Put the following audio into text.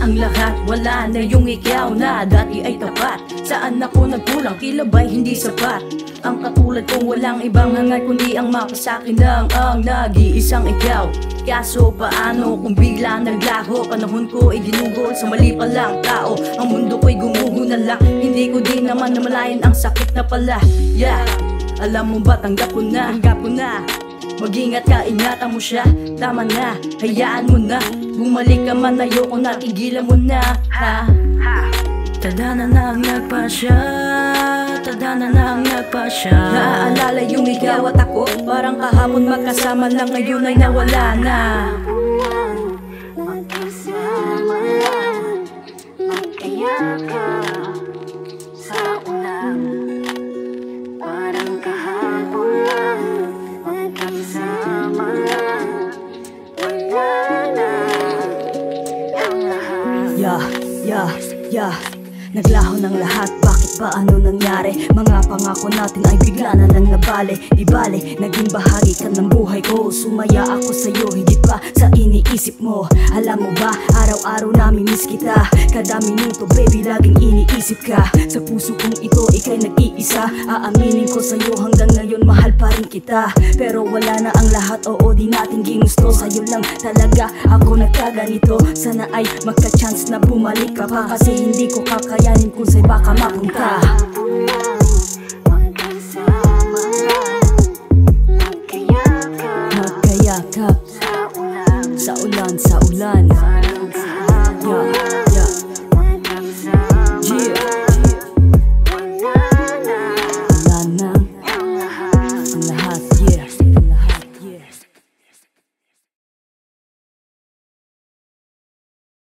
ang lahat, wala na yung ikaw na dati ay tapat. Saan ako nagkulang, tila ba'y hindi sapat? Ang katulad kong walang ibang hangad kundi ang mapasakin lang ang nag-iisang ikaw. Kaso paano kung bigla naglaho? Panahon ko ay ginugol sa mali palang tao. Ang mundo ko'y gumugunan lang, hindi ko din naman namalayan ang sakit na pala. Yeah, alam mo ba tanggap ko na, tanggap ko na. Mag-ingat ka, ingatan mo siya, tama na, hayaan mo na. Bumalik ka man, ayoko na, tigilan mo na. Ha, ha. Tadhana na ang nagpasya, tadhana na ang nagpasya. Naaalala yung ikaw at ako, parang kahapon magkasama lang, ngayon ay nawala na. Magkasama lang, magkaya ka sa ulam, parang kahapon lang, magkasama lang, wala na ang lahat. Yeah, yeah, yeah. Naglaho ng lahat, bakit ba ano nangyari? Mga pangako natin ay bigla na nang nabali. Di bale, naging bahagi ka ng buhay ko. Sumaya ako sa'yo, hindi pa sa iniisip mo. Alam mo ba, araw-araw namimiss kita. Kada minuto, baby, laging iniisip ka. Sa puso kong ito, ika'y nag-iisa. Aaminin ko sa'yo, hanggang ngayon mahal pa rin kita. Pero wala na ang lahat, oo di natin ginusto. Sa'yo lang talaga ako nagkaganito. Sana ay magka-chance na bumalik ka pa, kasi hindi ko kakaya yanin kung sa'y baka mapunta. Magkasama lang, magkayakap, magkayakap sa ulan, sa ulan, sa ulan.